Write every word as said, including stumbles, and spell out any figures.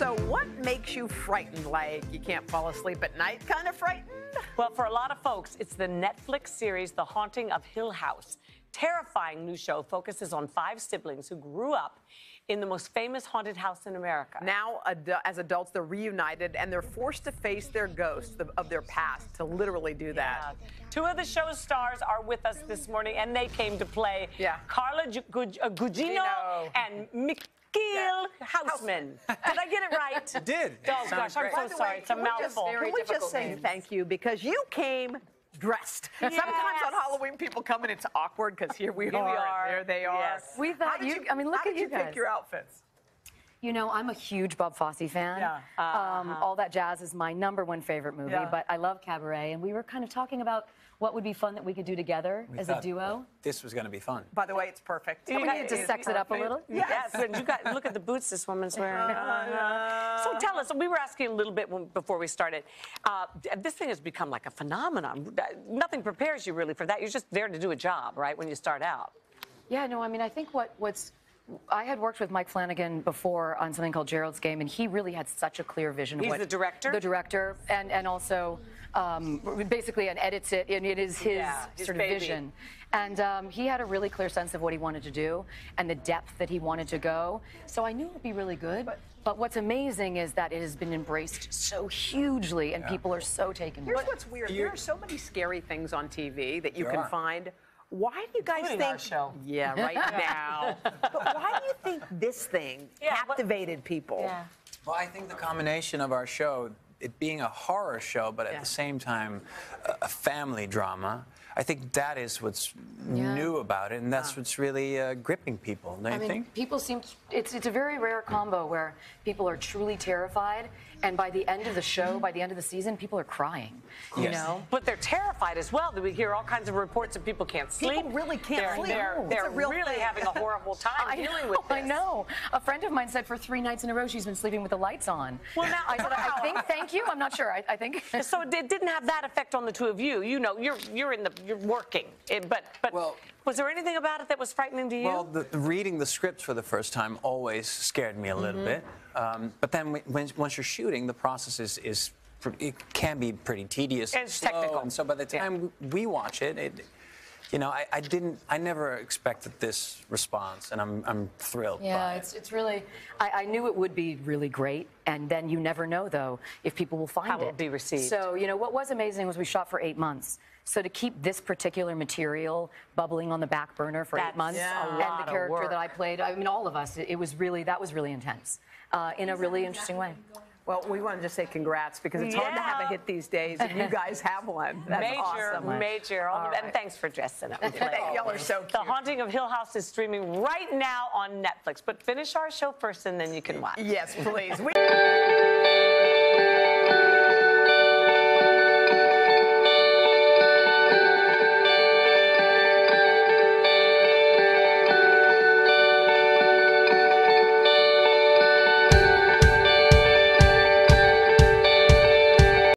So what makes you frightened, like you can't fall asleep at night kind of frightened? Well, for a lot of folks, it's the Netflix series The Haunting of Hill House. Terrifying new show focuses on five siblings who grew up in the most famous haunted house in America. Now, as adults, they're reunited, and they're forced to face their ghosts of their past, to literally do that. Yeah. Two of the show's stars are with us this morning, and they came to play. Yeah. Carla Gugino and Michiel yeah. Huisman. Did I get it right? You did. Oh, gosh, I'm so sorry. It's a mouthful. Can we just say thank you, because you came dressed. Yes. Sometimes on Halloween, people come and it's awkward because here we here are, we are. And there they are. Yes. We thought you, you. I mean, look at you guys. How did you pick your outfits? You know, I'm a huge Bob Fosse fan. Yeah. Uh, um, uh-huh. All That Jazz is my number one favorite movie, yeah. but I love Cabaret, and we were kind of talking about what would be fun that we could do together we as thought, a duo. Well, this was going to be fun. By the way, it's perfect. You we need to sex it up a little. Yes. yes. You got look at the boots this woman's wearing. Uh, so tell us, we were asking a little bit when, before we started. Uh, this thing has become like a phenomenon. Nothing prepares you really for that. You're just there to do a job, right? When you start out. Yeah. No. I mean, I think what what's I had worked with Mike Flanagan before on something called Gerald's Game, and he really had such a clear vision of He's what... He's the director? The director, and, and also um, basically and edits it, and it is his yeah, sort his of baby. vision. And um, he had a really clear sense of what he wanted to do and the depth that he wanted to go. So I knew it would be really good, but, but what's amazing is that it has been embraced so hugely, and yeah. people are so taken Here's with what's weird. You're... There are so many scary things on T V that you there can are. find. Why do you guys Including think? Our show. Yeah, right now. But why do you think this thing yeah, captivated what, people? Yeah. Well, I think the combination of our show, it being a horror show, but at yeah. the same time, a, a family drama. I think that is what's yeah. new about it, and that's what's really uh, gripping people. Don't you I mean, think? people seem it's it's a very rare combo where people are truly terrified, and by the end of the show, by the end of the season, people are crying. You yes. know, but they're terrified as well. We hear all kinds of reports of people can't sleep. People really can't they're, sleep. They're, no, they're real really thing. having a horrible time I dealing know, with this. I know. A friend of mine said for three nights in a row she's been sleeping with the lights on. Well, now I said I think thank you. I'm not sure. I, I think so. It didn't have that effect on the two of you. You know, you're you're in the You're working, it, but but well, was there anything about it that was frightening to you? Well, the, the reading the scripts for the first time always scared me a little mm-hmm. bit, um, but then when, once you're shooting, the process is, is it can be pretty tedious and slow, technical. And so by the time yeah. we watch it, it you know, I, I didn't, I never expected this response, and I'm I'm thrilled. Yeah, by it's it. it's really, I, I knew it would be really great. And then you never know, though, if people will find it. How will it be received? So, you know, what was amazing was we shot for eight months. So to keep this particular material bubbling on the back burner for eight months, and the character that I played, I mean, all of us, it, it was really, that was really intense uh, in a really interesting way. Well, we want to just say congrats, because it's yeah. hard to have a hit these days, and you guys have one. That's major, awesome. Major. All all right. And thanks for dressing up. Y'all are so cute. The Haunting of Hill House is streaming right now on Netflix. But finish our show first, and then you can watch. Yes, please. We